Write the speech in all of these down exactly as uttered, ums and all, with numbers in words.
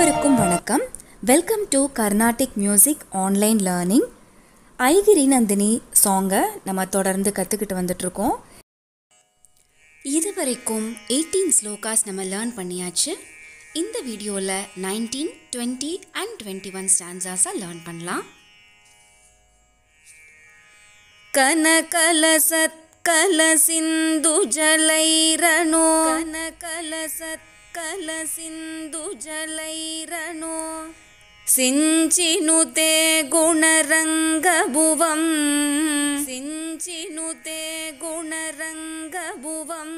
அனைவருக்கும் வணக்கம். Welcome to Carnatic music online learning. Aigiri Nandini சாங்கை நம்ம தொடர்ந்து கற்றுக்கிட்டு வந்துட்டுருக்கோம். இது வரைக்கும் எயிட்டீன் ஸ்லோகாஸ் நம்ம லேர்ன் பண்ணியாச்சு. இந்த வீடியோவில் nineteen twenty and twenty one ஸ்டான்ஸாஸை லேர்ன் பண்ணலாம். கனகலசத் கல சிந்து ஜலைரணோ கனகலசத் कलसिंधु जलैरनो सिंचिनुते गुणरंगभुवं सिंचिनुते गुणरंगभुवं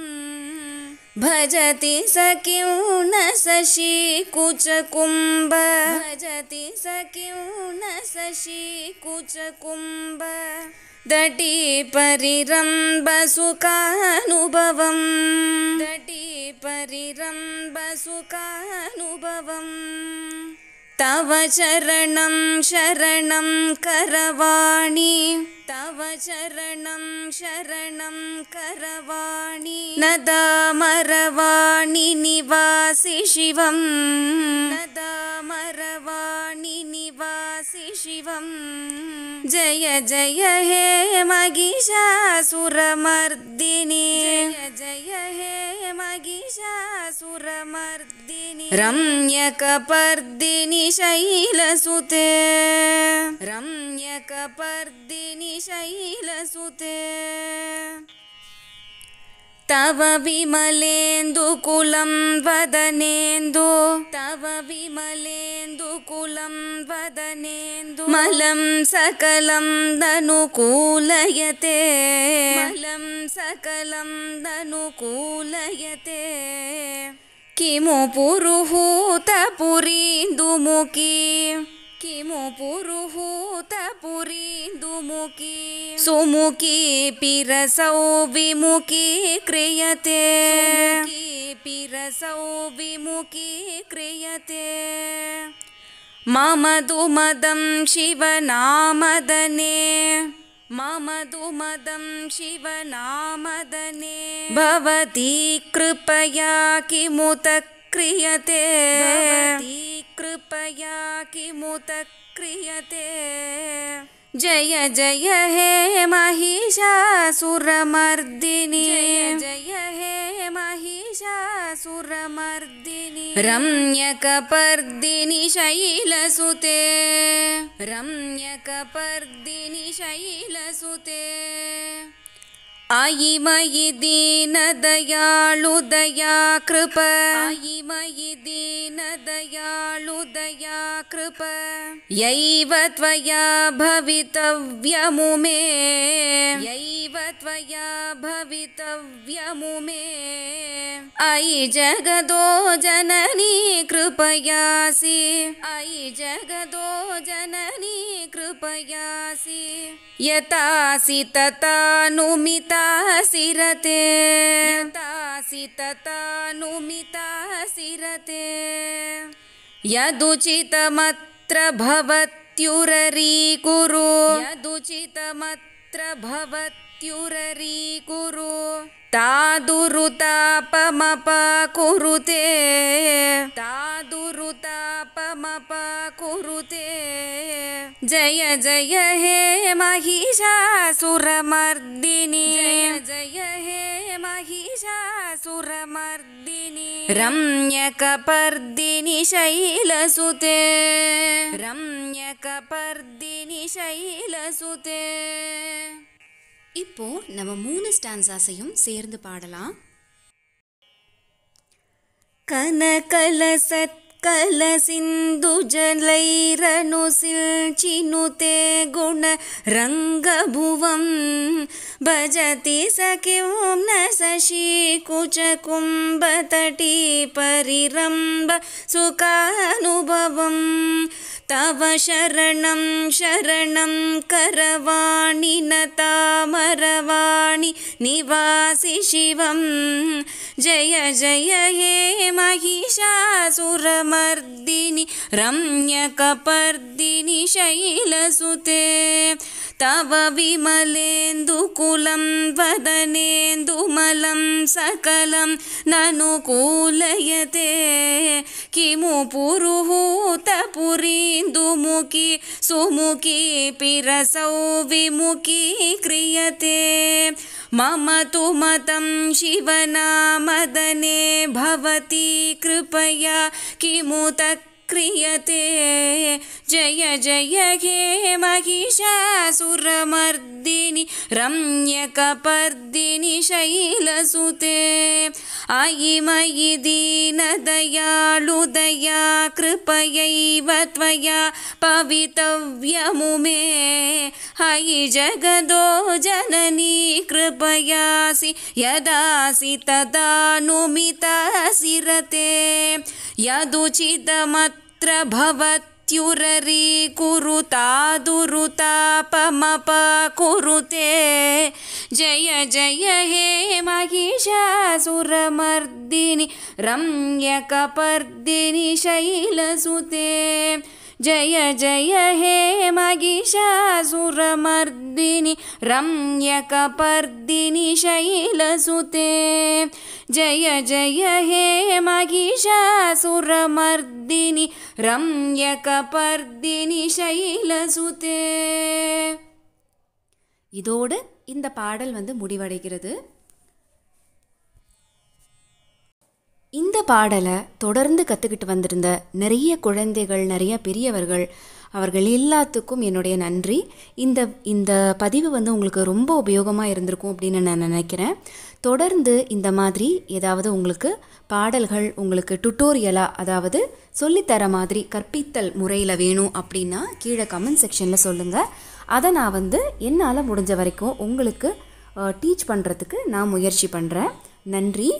भजति सखिं न शशिकुचकुम्ब भजति सखिं न शशिकुचकुम्ब दटी परिरम्बसुखानुभवं दटी परिरम्बसुखानुभवं तव चरणं शरणं करवाणि तव चरणं शरणं करवाणि नदामरवाणि निवासि शिवं नदामरवाणि निवासि शिवं जय जय हे महिषासुरमर्दिनि जय जय हे महिषासुरमर्दिनि रम्यकपर्दिनि शैलसुते रम्यकपर्दिनि शैलसुते तव विमलेन्दुकुलं वदनेन्दु तव विमलेन्दुकुलं वदनेन्दु मलं सकलं धनुकूलयते मलं सकलं धनुकूलयते किमु पुरुहूतपुरीन्दुमुखी किमु पुरुहूतपुरीन्दुमुखी सुमुखी पिरसौ विमुखी क्रियते सुमुखी पिरसौ विमुखी क्रियते मम दुमदं शिवनामदने मम दुमदं शिवनामदने भवती कृपया किमुत क्रियते भवती कृपया किमुत क्रियते जय जय हे महिषासुरमर्दिनि जय जय हे महिषासुरमर्दिनि रम्यकपर्दिनि शैलसुते रम्यकपर्दिनि शैलसुते आयि मयि दीन दयालु दया कृपा आयि मयि दीन दयालु दया कृपा यैव त्वया भवितव्यमु मे यैव त्वया भवितव्यमु मे अयि जगदो जननी कृपयासि अयि जगदो जननी कृपयासि यतासि ततानुमिता सिरते यतासि ततानुमिता सिरते यदुचितमत्र भवत्युररीकुरु यदुचितमत्र भवत्युररीकुरु तादुरुतापमपा कुरुते तादुरुतापमपा कुरुते जय जय हे महिषासुरमर्दिनि जय जय हे महिषासुरमर्दिनि रम्यकपर्दिनि शैलसुते रम्यकपर्दिनि शैलसुते இப்போ நம்ம மூணு ஸ்டான்ஸாஸையும் சேர்ந்து பாடலாம். கனகலசத் கல சிந்து ஜலைரணு சில்சினுதே குண ரங்கபுவம் भजति सखिं न शशिकुचकुम्भतटी परिरम्ब सुखानुभवं तव शरणं शरणं करवाणि नतामरवाणि निवासि शिवं जय जय हे महिषासुरमर्दिनि रम्यकपर्दिनि शैलसुते तव विमलेन्दु कुलं वदनेन्दु मलं सकलं ननुकूलयते किमु पुरुहूत पुरीन्दु मुखी सुमुखी पिरसौ विमुखी क्रियते मम तु मतं शिवनामदने भवति कृपया किमु तत् क्रियते जय जय हे महिषासुरमर्दिनि रम्यकपर्दिनि शैलसुते आयि मयि दीनदयालु दया कृपयैव त्वया पवितव्यमुमे हयि जगदो जननी कृपयासि यदासि तदानुमितासि रते यदुचितमत् त्र भवत्युररी कुरुता दुरुतापमप कुरुते जय जय हे महिषासुरमर्दिनि रम्यकपर्दिनि शैलसुते जय जय हे महिषासुरमर्दिनि रम्यकपर्दिनि शैलसुते जय जय हे महिषासुरमर्दिनि रम्यकपर्दिनि शैलसुते இதோடு இந்த பாடல் வந்து முடிவடைகிறது. இந்த பாடலை தொடர்ந்து கற்றுக்கிட்டு வந்திருந்த நிறைய குழந்தைகள் நிறைய பெரியவர்கள் அவர்கள் எல்லாத்துக்கும் என்னுடைய நன்றி. இந்த இந்த பதிவு வந்து உங்களுக்கு ரொம்ப உபயோகமாக இருந்திருக்கும் அப்படின்னு நான் நினைக்கிறேன். தொடர்ந்து இந்த மாதிரி ஏதாவது உங்களுக்கு பாடல்கள் உங்களுக்கு டுட்டோரியலாக அதாவது சொல்லித்தர மாதிரி கற்பித்தல் முறையில் வேணும் அப்படின்னா கீழே கமெண்ட் செக்ஷனில் சொல்லுங்கள். அதை நான் வந்து என்னால் முடிஞ்ச வரைக்கும் உங்களுக்கு டீச் பண்ணுறதுக்கு நான் முயற்சி பண்ணுறேன். நன்றி.